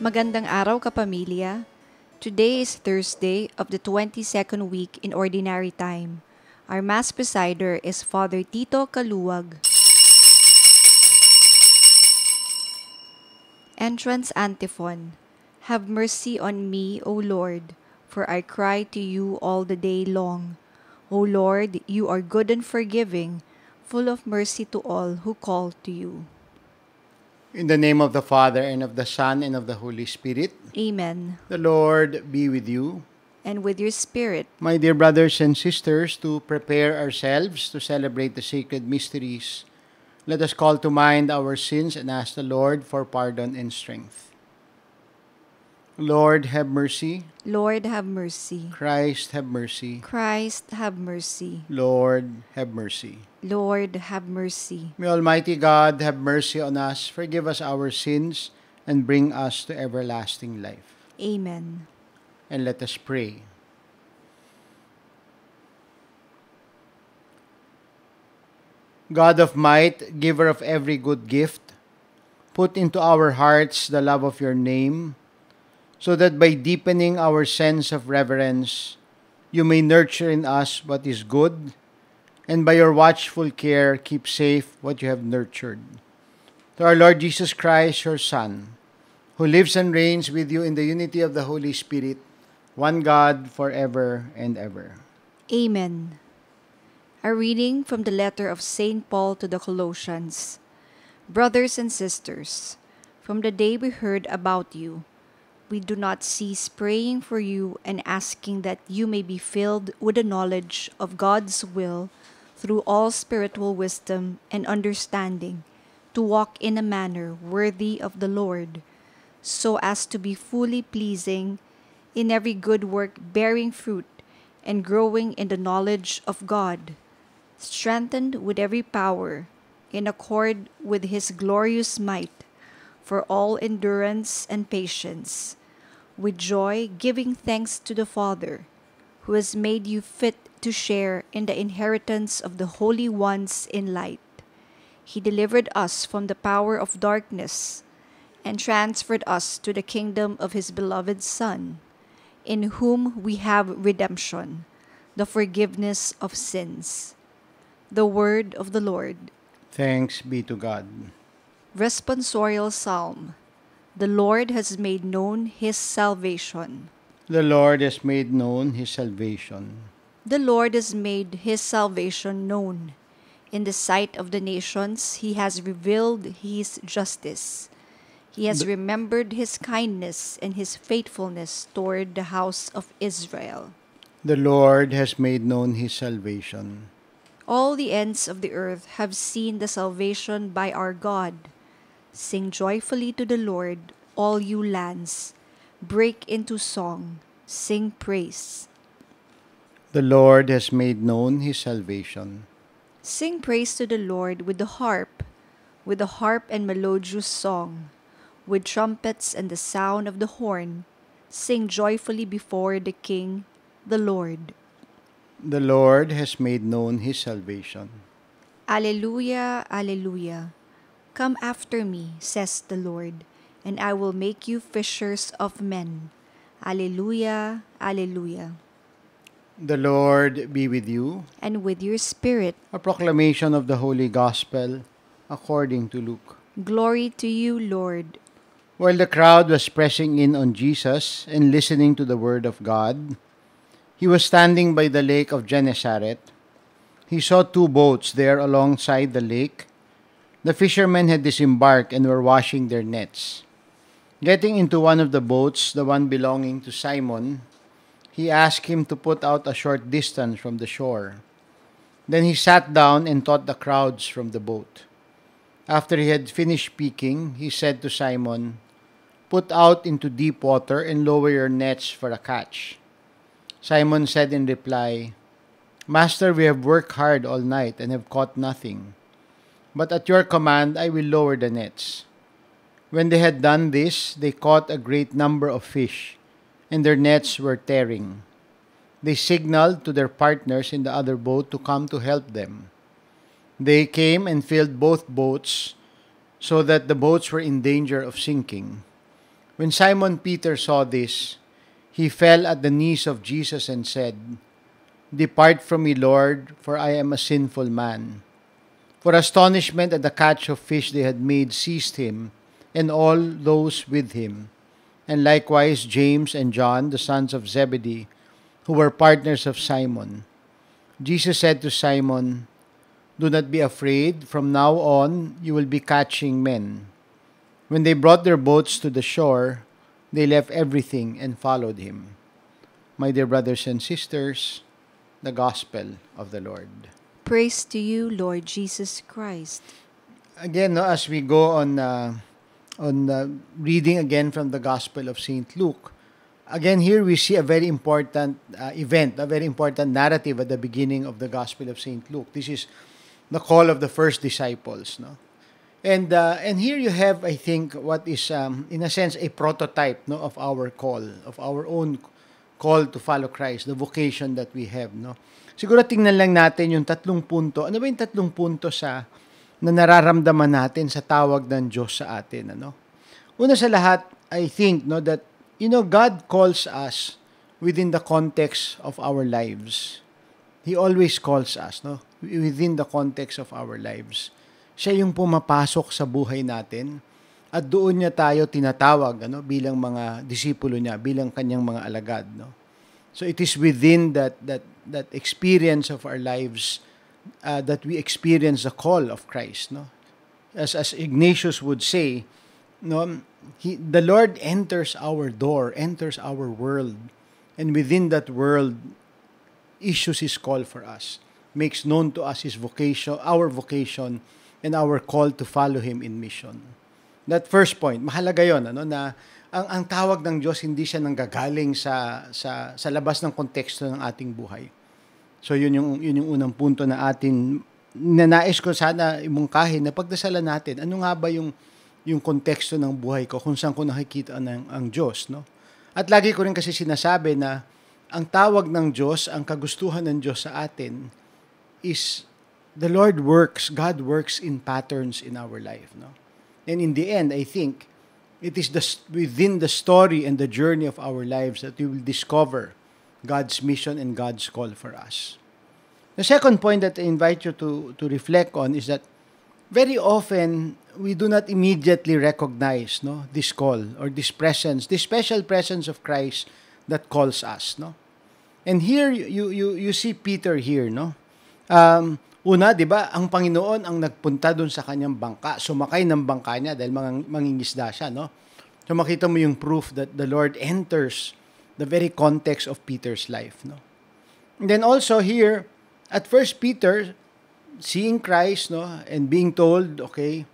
Magandang araw, kapamilya. Today is Thursday of the 22nd week in Ordinary Time. Our Mass presider is Father Tito Caluag. Entrance Antiphon. Have mercy on me, O Lord, for I cry to you all the day long. O Lord, you are good and forgiving, full of mercy to all who call to you. In the name of the Father, and of the Son, and of the Holy Spirit. Amen. The Lord be with you. And with your spirit. My dear brothers and sisters, to prepare ourselves to celebrate the sacred mysteries, let us call to mind our sins and ask the Lord for pardon and strength. Lord, have mercy. Lord, have mercy. Christ, have mercy. Christ, have mercy. Lord, have mercy. Lord, have mercy. May Almighty God have mercy on us, forgive us our sins, and bring us to everlasting life. Amen. And let us pray. God of might, giver of every good gift, put into our hearts the love of your name, so that by deepening our sense of reverence, you may nurture in us what is good, and by your watchful care, keep safe what you have nurtured. To our Lord Jesus Christ, your Son, who lives and reigns with you in the unity of the Holy Spirit, one God, forever and ever. Amen. A reading from the letter of St. Paul to the Colossians. Brothers and sisters, from the day we heard about you, we do not cease praying for you and asking that you may be filled with the knowledge of God's will through all spiritual wisdom and understanding, to walk in a manner worthy of the Lord, so as to be fully pleasing, in every good work bearing fruit and growing in the knowledge of God, strengthened with every power, in accord with His glorious might, for all endurance and patience, with joy giving thanks to the Father, who has made you fit to share in the inheritance of the holy ones in light. He delivered us from the power of darkness and transferred us to the kingdom of His beloved Son, in whom we have redemption, the forgiveness of sins. The word of the Lord. Thanks be to God. Responsorial Psalm. The Lord has made known His salvation. The Lord has made known His salvation. The Lord has made His salvation known. In the sight of the nations, He has revealed His justice. He has remembered His kindness and His faithfulness toward the house of Israel. The Lord has made known His salvation. All the ends of the earth have seen the salvation by our God. Sing joyfully to the Lord, all you lands. Break into song. Sing praise. The Lord has made known His salvation. Sing praise to the Lord with the harp and melodious song, with trumpets and the sound of the horn. Sing joyfully before the King, the Lord. The Lord has made known His salvation. Alleluia, alleluia. Come after me, says the Lord, and I will make you fishers of men. Alleluia, alleluia. The Lord be with you. And with your spirit. A proclamation of the Holy Gospel according to Luke. Glory to you, Lord. While the crowd was pressing in on Jesus and listening to the word of God, He was standing by the lake of Genesaret. He saw two boats there alongside the lake. The fishermen had disembarked and were washing their nets. Getting into one of the boats, the one belonging to Simon, he asked him to put out a short distance from the shore. Then he sat down and taught the crowds from the boat. After he had finished speaking, he said to Simon, "Put out into deep water and lower your nets for a catch." Simon said in reply, "Master, we have worked hard all night and have caught nothing. But at your command, I will lower the nets." When they had done this, they caught a great number of fish, and their nets were tearing. They signaled to their partners in the other boat to come to help them. They came and filled both boats so that the boats were in danger of sinking. When Simon Peter saw this, he fell at the knees of Jesus and said, "Depart from me, Lord, for I am a sinful man." For astonishment at the catch of fish they had made seized him, and all those with him, and likewise James and John, the sons of Zebedee, who were partners of Simon. Jesus said to Simon, "Do not be afraid, from now on you will be catching men." When they brought their boats to the shore, they left everything and followed him. My dear brothers and sisters, the Gospel of the Lord. Praise to you, Lord Jesus Christ. Again, no, as we go on reading again from the Gospel of St. Luke, again here we see a very important event, a very important narrative at the beginning of the Gospel of St. Luke. This is the call of the first disciples, no? And here you have, I think, what is in a sense a prototype, no, of our call, of our own call to follow Christ, the vocation that we have, no. Siguro tingnan lang natin yung tatlong punto. Ano ba yung tatlong punto na nararamdaman natin sa tawag ng Diyos sa atin, ano? Una sa lahat, I think, no, that God calls us within the context of our lives. He always calls us, no, within the context of our lives. Siya yung pumapasok sa buhay natin at doon niya tayo tinatawag, ano, bilang mga disipulo niya, bilang kanyang mga alagad, no. So it is within that experience of our lives that we experience the call of Christ, no. As Ignatius would say, no, the Lord enters our door, enters our world, and within that world issues his call for us, makes known to us his vocation, our vocation, and our call to follow Him in mission. That first point, mahalaga yun, ano, na ang tawag ng Diyos, hindi siya nanggagaling sa labas ng konteksto ng ating buhay. So yun yung unang punto na ating nanais ko sana imungkahin, na pagdasalan natin, ano nga ba yung konteksto ng buhay ko, kung saan ko nakikita ang Diyos, no? At lagi ko rin kasi sinasabi na ang tawag ng Diyos, ang kagustuhan ng Diyos sa atin is the Lord works, God works in patterns in our life, no? And in the end, I think, it is within the story and the journey of our lives that we will discover God's mission and God's call for us. The second point that I invite you to reflect on is that very often, we do not immediately recognize, no, this call or this presence, this special presence of Christ that calls us, no? And here, you see Peter here, no? Una, di ba, ang Panginoon ang nagpunta doon sa kanyang bangka, sumakay ng bangka niya dahil mangingisda siya, no? So makita mo yung proof that the Lord enters the very context of Peter's life, no? And then also here, at first Peter, seeing Christ, no, and being told, okay,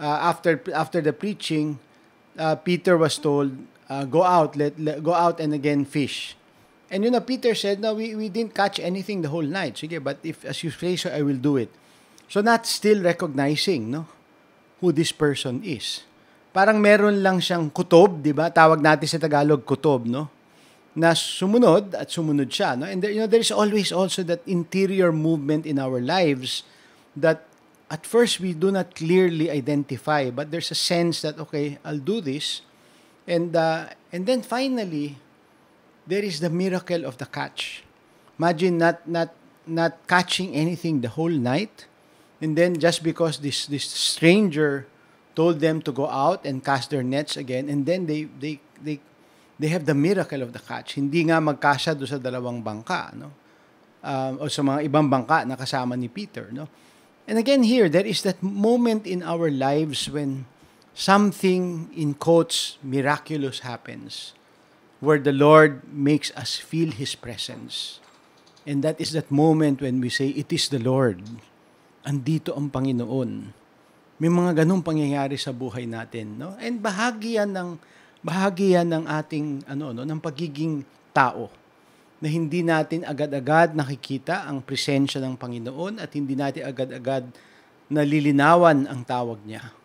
after the preaching, Peter was told, go out and again fish. And Peter said, no, we didn't catch anything the whole night. Sige, but if as you say so, I will do it. So not still recognizing, no, who this person is. Parang meron lang siyang kutob, di ba? Tawag natin sa Tagalog kutob, no? Na sumunod at sumunod siya, no? And there is always also that interior movement in our lives that at first we do not clearly identify, but there's a sense that, okay, I'll do this. And then finally, there is the miracle of the catch. Imagine not catching anything the whole night, and then just because this stranger told them to go out and cast their nets again, and then they have the miracle of the catch. Hindi nga magkasya do sa dalawang bangka, no, o sa mga ibang bangka na kasama ni Peter, no. And again here, there is that moment in our lives when something in quotes miraculous happens, where the Lord makes us feel His presence. And that is that moment when we say, it is the Lord. Andito ang Panginoon. May mga ganong pangyayari sa buhay natin, no? And bahagi yan ng ating, ng pagiging tao, na hindi natin agad-agad nakikita ang presensya ng Panginoon at hindi natin agad-agad nalilinawan ang tawag niya.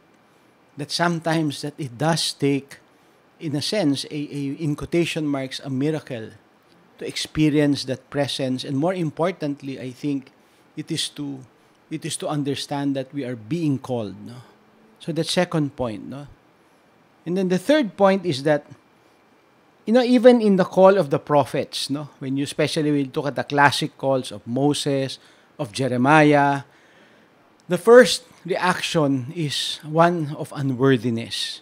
That sometimes that it does take, in a sense, in quotation marks, a miracle to experience that presence. And more importantly, I think, it is to understand that we are being called, no? So the second point, no? And then the third point is that, you know, even in the call of the prophets, no, when you especially will look at the classic calls of Moses, of Jeremiah, the first reaction is one of unworthiness.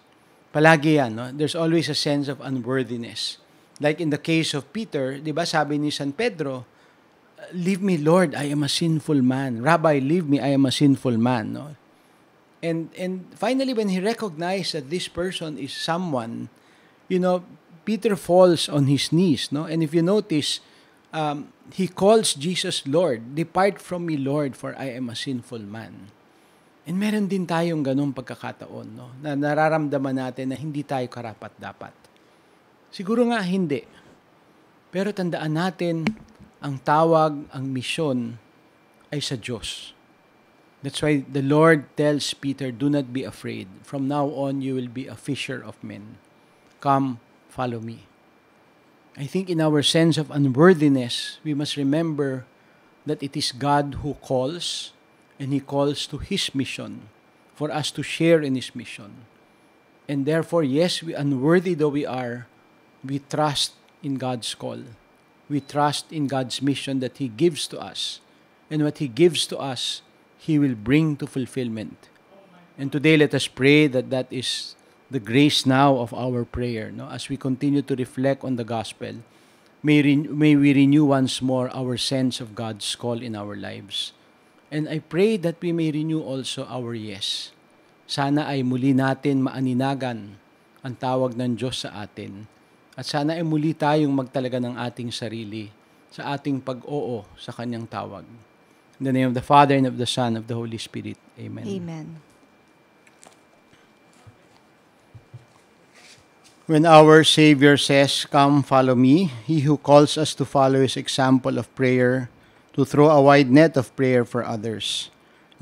Palagi yan, no? There's always a sense of unworthiness. Like in the case of Peter, di ba sabi ni San Pedro, "Leave me, Lord, I am a sinful man. Rabbi, leave me, I am a sinful man." No? And finally, when he recognized that this person is someone, you know, Peter falls on his knees. No? And if you notice, he calls Jesus Lord. "Depart from me, Lord, for I am a sinful man." And meron din tayong ganong pagkakataon, no? Na nararamdaman natin na hindi tayo karapat-dapat. Siguro nga hindi. Pero tandaan natin, ang tawag, ang misyon ay sa Diyos. That's why the Lord tells Peter, "Do not be afraid. From now on, you will be a fisher of men. Come, follow me." I think in our sense of unworthiness, we must remember that it is God who calls, and He calls to His mission, for us to share in His mission. And therefore, yes, we unworthy though we are, we trust in God's call. We trust in God's mission that He gives to us. And what He gives to us, He will bring to fulfillment. And today, let us pray that that is the grace now of our prayer, no? As we continue to reflect on the gospel, may we renew once more our sense of God's call in our lives. And I pray that we may renew also our yes. Sana ay muli natin maaninagan ang tawag ng Diyos sa atin. At sana ay muli tayong magtalaga ng ating sarili sa ating pag-oo sa Kanyang tawag. In the name of the Father, and of the Son, and of the Holy Spirit. Amen. Amen. When our Savior says, "Come, follow me," He who calls us to follow His example of prayer, to throw a wide net of prayer for others.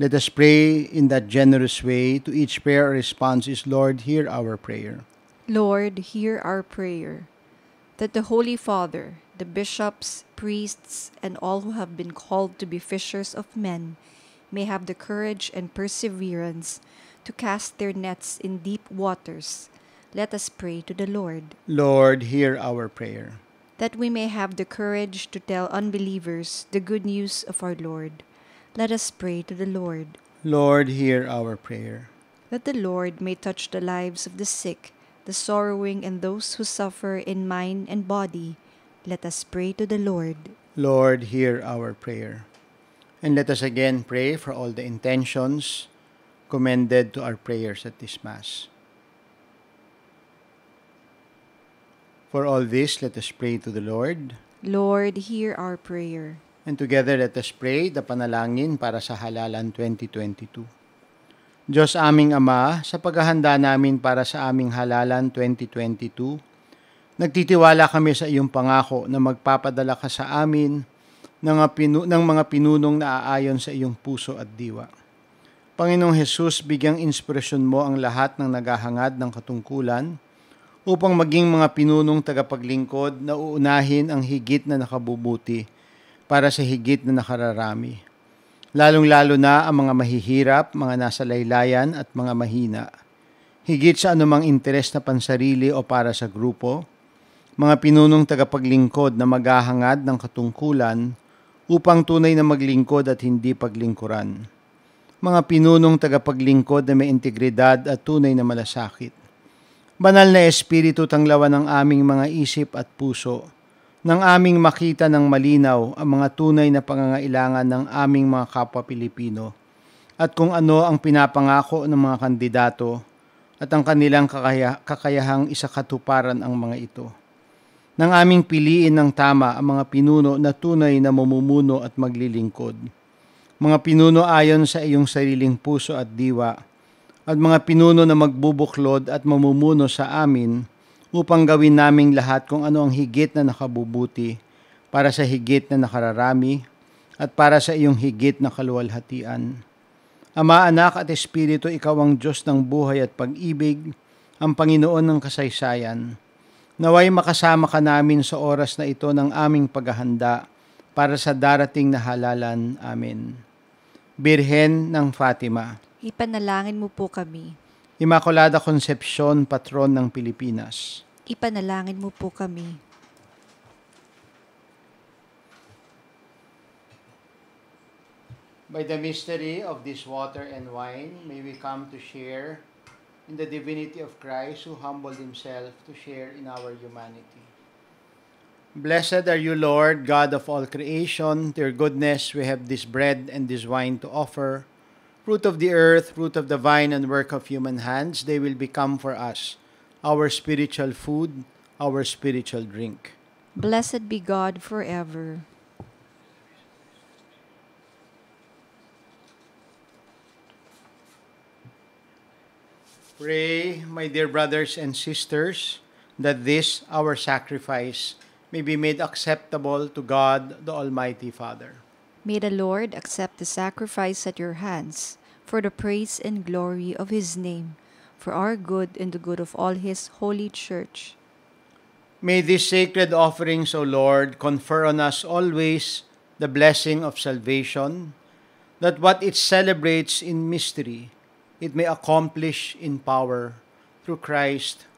Let us pray in that generous way. To each prayer response is, "Lord, hear our prayer." Lord, hear our prayer. That the Holy Father, the bishops, priests, and all who have been called to be fishers of men may have the courage and perseverance to cast their nets in deep waters. Let us pray to the Lord. Lord, hear our prayer. That we may have the courage to tell unbelievers the good news of our Lord. Let us pray to the Lord. Lord, hear our prayer. That the Lord may touch the lives of the sick, the sorrowing, and those who suffer in mind and body. Let us pray to the Lord. Lord, hear our prayer. And let us again pray for all the intentions commended to our prayers at this Mass. For all this, let us pray to the Lord. Lord, hear our prayer. And together, let us pray the panalangin para sa Halalan 2022. Diyos aming Ama, sa paghahanda namin para sa aming Halalan 2022, nagtitiwala kami sa iyong pangako na magpapadala ka sa amin ng mga pinunong na aayon sa iyong puso at diwa. Panginoong Jesus, bigyang inspirasyon mo ang lahat ng naghahangad ng katungkulan upang maging mga pinunong tagapaglingkod na uunahin ang higit na nakabubuti para sa higit na nakararami. Lalong-lalo na ang mga mahihirap, mga nasa laylayan at mga mahina. Higit sa anumang interes na pansarili o para sa grupo, mga pinunong tagapaglingkod na maghahangad ng katungkulan upang tunay na maglingkod at hindi paglingkuran. Mga pinunong tagapaglingkod na may integridad at tunay na malasakit. Banal na Espiritu, tanglawan ng aming mga isip at puso, nang aming makita ng malinaw ang mga tunay na pangangailangan ng aming mga kapwa Pilipino at kung ano ang pinapangako ng mga kandidato at ang kanilang kakayahang isakatuparan ang mga ito. Nang aming piliin ng tama ang mga pinuno na tunay na mamumuno at maglilingkod. Mga pinuno ayon sa iyong sariling puso at diwa, at mga pinuno na magbubuklod at mamumuno sa amin upang gawin naming lahat kung ano ang higit na nakabubuti para sa higit na nakararami at para sa iyong higit na kaluwalhatian. Ama, Anak at Espiritu, Ikaw ang Diyos ng buhay at pag-ibig, ang Panginoon ng kasaysayan. Naway makasama ka namin sa oras na ito ng aming paghahanda para sa darating na halalan. Amen. Birhen ng Fatima, ipanalangin mo po kami. Immaculada Concepcion, patron ng Pilipinas, ipanalangin mo po kami. By the mystery of this water and wine, may we come to share in the divinity of Christ, who humbled himself to share in our humanity. Blessed are you, Lord, God of all creation. To your goodness we have this bread and this wine to offer. Fruit of the earth, fruit of the vine, and work of human hands, they will become for us our spiritual food, our spiritual drink. Blessed be God forever. Pray, my dear brothers and sisters, that this, our sacrifice, may be made acceptable to God, the Almighty Father. May the Lord accept the sacrifice at your hands for the praise and glory of his name, for our good and the good of all his holy church. May these sacred offerings, O Lord, confer on us always the blessing of salvation, that what it celebrates in mystery, it may accomplish in power through Christ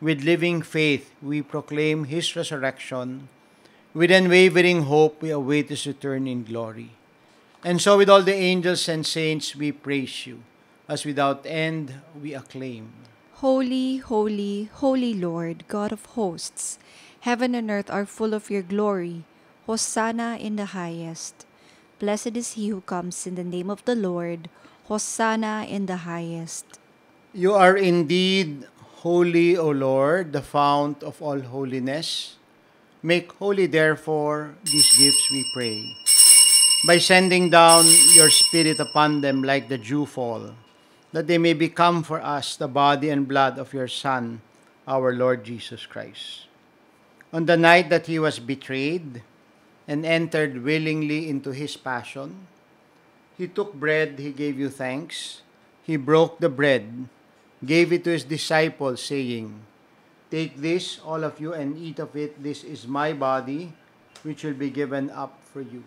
With living faith, we proclaim his resurrection. With unwavering hope, we await his return in glory. And so with all the angels and saints, we praise you, as without end we acclaim. Holy, holy, holy Lord, God of hosts, heaven and earth are full of your glory. Hosanna in the highest. Blessed is he who comes in the name of the Lord. Hosanna in the highest. You are indeed holy, O Lord, the fount of all holiness. Make holy, therefore, these gifts, we pray, by sending down your Spirit upon them like the dewfall, that they may become for us the body and blood of your Son, our Lord Jesus Christ. On the night that he was betrayed and entered willingly into his passion, he took bread, he gave you thanks, he broke the bread, gave it to his disciples, saying, "Take this, all of you, and eat of it. This is my body, which will be given up for you."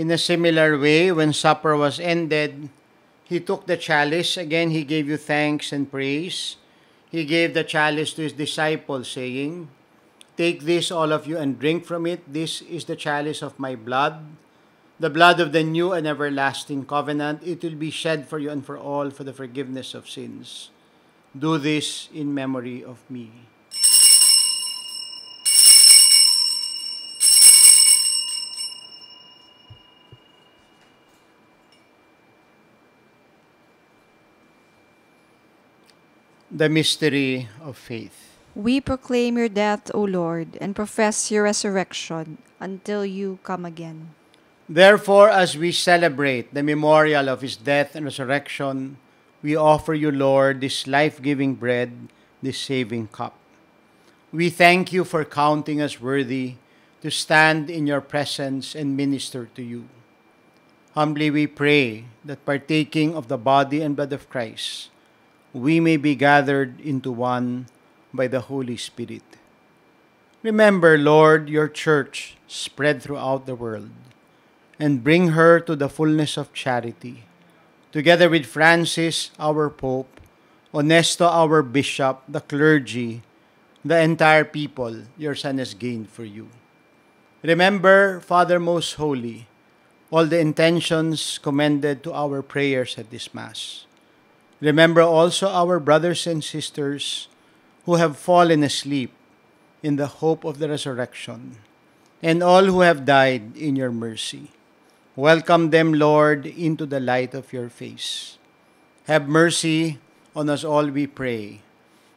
In a similar way, when supper was ended, he took the chalice. Again, he gave you thanks and praise. He gave the chalice to his disciples, saying, "Take this, all of you, and drink from it. This is the chalice of my blood, the blood of the new and everlasting covenant. It will be shed for you and for all for the forgiveness of sins. Do this in memory of me." The mystery of faith. We proclaim your death, O Lord, and profess your resurrection until you come again. Therefore, as we celebrate the memorial of his death and resurrection, we offer you, Lord, this life-giving bread, this saving cup. We thank you for counting us worthy to stand in your presence and minister to you. Humbly we pray that partaking of the body and blood of Christ, we may be gathered into one by the Holy Spirit. Remember, Lord, your church spread throughout the world, and bring her to the fullness of charity, together with Francis, our Pope, Onesto, our Bishop, the clergy, the entire people your Son has gained for you. Remember, Father Most Holy, all the intentions commended to our prayers at this Mass. Remember also our brothers and sisters who have fallen asleep in the hope of the resurrection, and all who have died in your mercy. Welcome them, Lord, into the light of your face. Have mercy on us all, we pray,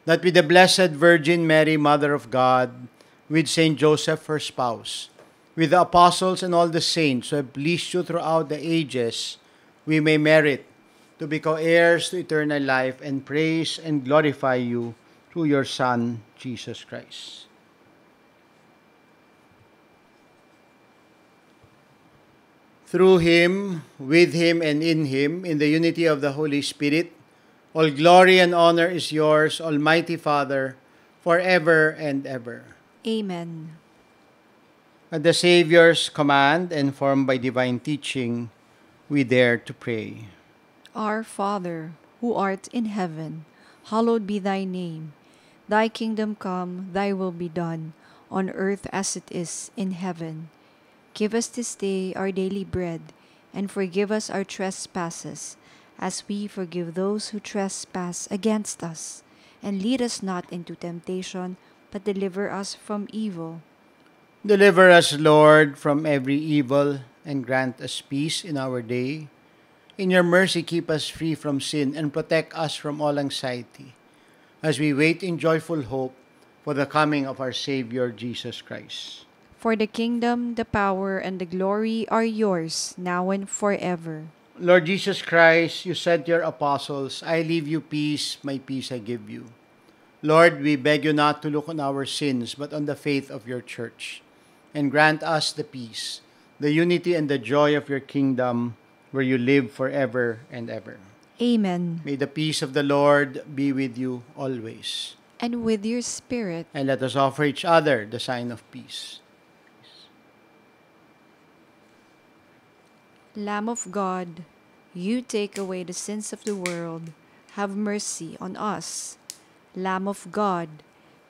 that with the Blessed Virgin Mary, Mother of God, with Saint Joseph, her spouse, with the apostles and all the saints who have pleased you throughout the ages, we may merit to be co-heirs to eternal life and praise and glorify you through your Son, Jesus Christ. Through him, with him, and in him, in the unity of the Holy Spirit, all glory and honor is yours, Almighty Father, forever and ever. Amen. At the Savior's command and formed by divine teaching, we dare to pray. Our Father, who art in heaven, hallowed be thy name. Thy kingdom come, thy will be done, on earth as it is in heaven. Give us this day our daily bread, and forgive us our trespasses, as we forgive those who trespass against us. And lead us not into temptation, but deliver us from evil. Deliver us, Lord, from every evil, and grant us peace in our day. In your mercy, keep us free from sin and protect us from all anxiety, as we wait in joyful hope for the coming of our Savior, Jesus Christ. For the kingdom, the power, and the glory are yours, now and forever. Lord Jesus Christ, you said to your apostles, I leave you peace, my peace I give you. Lord, we beg you not to look on our sins, but on the faith of your church, and grant us the peace, the unity, and the joy of your kingdom, where you live forever and ever. Amen. May the peace of the Lord be with you always. And with your spirit. And let us offer each other the sign of peace. Lamb of God, you take away the sins of the world, have mercy on us. Lamb of God,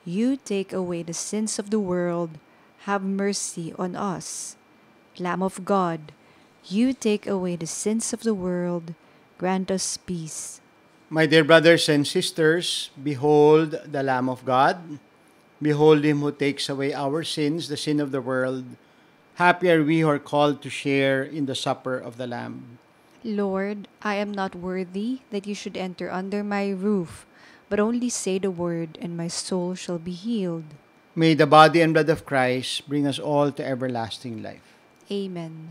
you take away the sins of the world, have mercy on us. Lamb of God, you take away the sins of the world, grant us peace. My dear brothers and sisters, behold the Lamb of God. Behold him who takes away our sins, the sin of the world. Happy are we who are called to share in the supper of the Lamb. Lord, I am not worthy that you should enter under my roof, but only say the word, and my soul shall be healed. May the body and blood of Christ bring us all to everlasting life. Amen.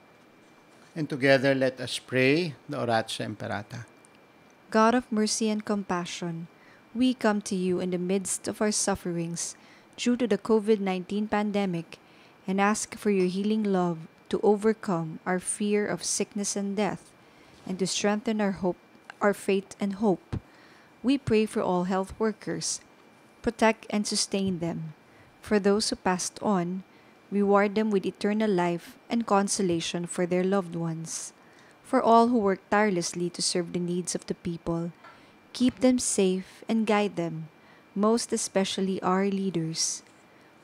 And together let us pray the Oratio Imperata. God of mercy and compassion, we come to you in the midst of our sufferings due to the COVID-19 pandemic and ask for your healing love to overcome our fear of sickness and death and to strengthen our faith and hope. We pray for all health workers. Protect and sustain them. For those who passed on, reward them with eternal life and consolation for their loved ones. For all who work tirelessly to serve the needs of the people, keep them safe and guide them, most especially our leaders.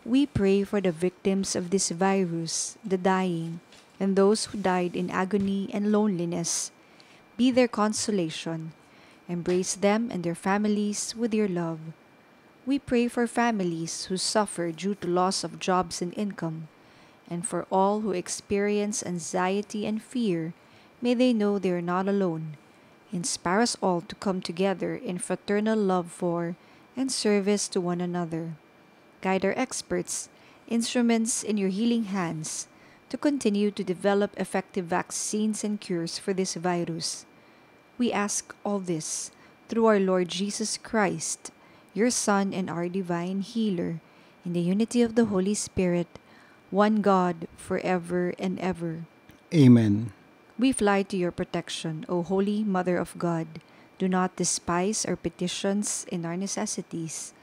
We pray for the victims of this virus, the dying, and those who died in agony and loneliness. Be their consolation. Embrace them and their families with your love. We pray for families who suffer due to loss of jobs and income, and for all who experience anxiety and fear, may they know they are not alone. Inspire us all to come together in fraternal love for and service to one another. Guide our experts, instruments in your healing hands, to continue to develop effective vaccines and cures for this virus. We ask all this through our Lord Jesus Christ, your Son and our divine healer, in the unity of the Holy Spirit, one God, forever and ever. Amen. We fly to your protection, O Holy Mother of God. Do not despise our petitions in our necessities,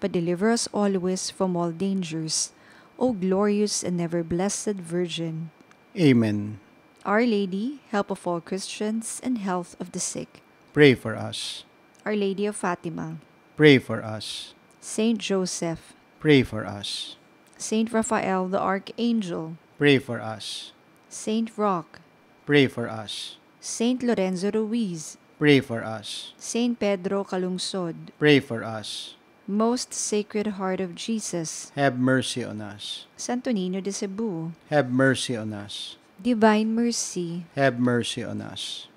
but deliver us always from all dangers, O glorious and ever-blessed Virgin. Amen. Our Lady, help of all Christians and health of the sick, pray for us. Our Lady of Fatima, pray for us. Saint Joseph, pray for us. St. Raphael the Archangel, pray for us. St. Roch, pray for us. St. Lorenzo Ruiz, pray for us. St. Pedro Calungsod, pray for us. Most Sacred Heart of Jesus, have mercy on us. Santo Nino de Cebu, have mercy on us. Divine Mercy, have mercy on us.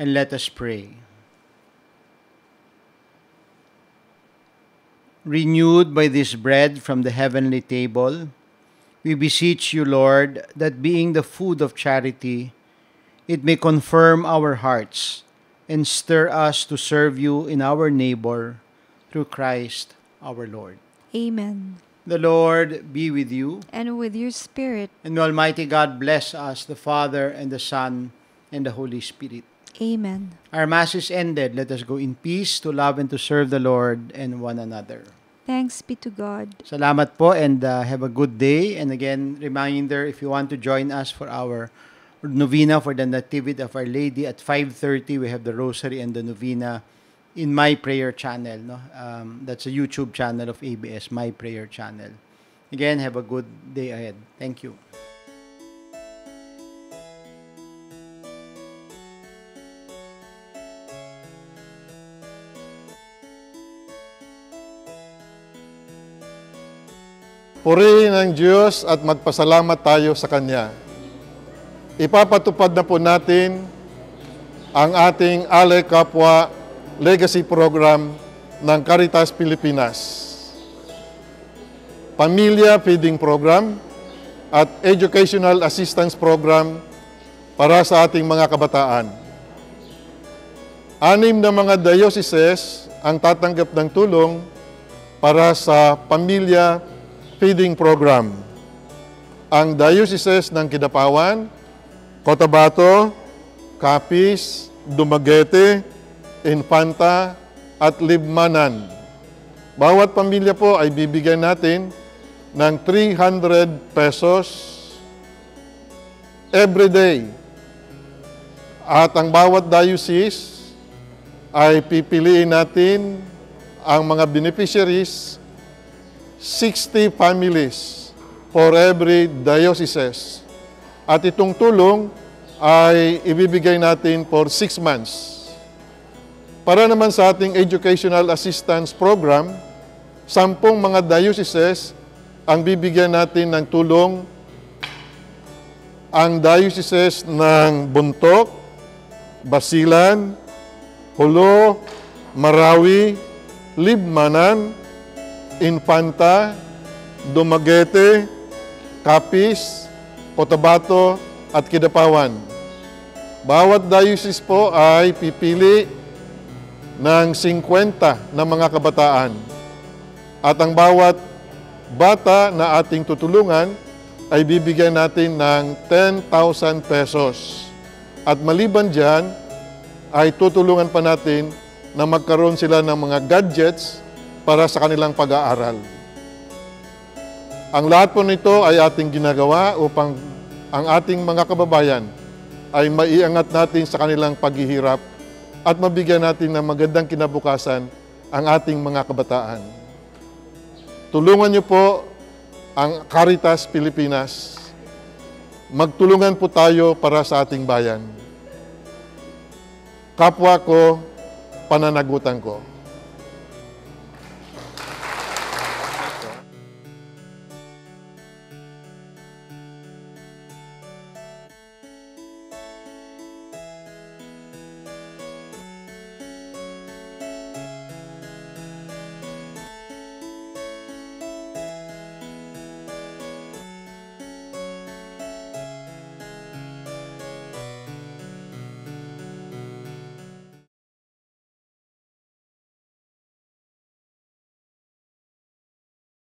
And let us pray. Renewed by this bread from the heavenly table, we beseech you, Lord, that being the food of charity, it may confirm our hearts and stir us to serve you in our neighbor, through Christ our Lord. Amen. The Lord be with you. And with your spirit. And Almighty God bless us, the Father, and the Son, and the Holy Spirit. Amen. Our Mass is ended. Let us go in peace to love and to serve the Lord and one another. Thanks be to God. Salamat po, and have a good day. And again, reminder, if you want to join us for our novena for the Nativity of Our Lady at 5:30, we have the Rosary and the Novena in My Prayer Channel. No? That's a YouTube channel of ABS, My Prayer Channel. Again, have a good day ahead. Thank you. Purihin ang Diyos at magpasalamat tayo sa Kanya. Ipapatupad na po natin ang ating Ale Kapwa Legacy Program ng Caritas Pilipinas, Pamilya Feeding Program at Educational Assistance Program para sa ating mga kabataan. 6 na mga dioceses ang tatanggap ng tulong para sa Pamilya Feeding Program. Ang dioceses ng Kidapawan, Cotabato, Capis, Dumaguete, Infanta, at Libmanan. Bawat pamilya po ay bibigyan natin ng 300 pesos every day. At ang bawat diocese ay pipiliin natin ang mga beneficiaries, 60 families for every diocese. At itong tulong ay ibibigay natin for 6 months. Para naman sa ating Educational Assistance Program, 10 mga dioceses ang bibigyan natin ng tulong. Ang dioceses ng Bontoc, Basilan, Hulo, Marawi, Libmanan, Infanta, Dumaguete, Capis, Cotabato, at Kidapawan. Bawat diocese po ay pipili ng 50 na mga kabataan. At ang bawat bata na ating tutulungan ay bibigyan natin ng 10,000 pesos. At maliban dyan, ay tutulungan pa natin na magkaroon sila ng mga gadgets para sa kanilang pag-aaral. Ang lahat po nito ay ating ginagawa upang ang ating mga kababayan ay maiangat natin sa kanilang paghihirap at mabigyan natin ng magandang kinabukasan ang ating mga kabataan. Tulungan niyo po ang Caritas Pilipinas. Magtulungan po tayo para sa ating bayan. Kapwa ko, pananagutan ko.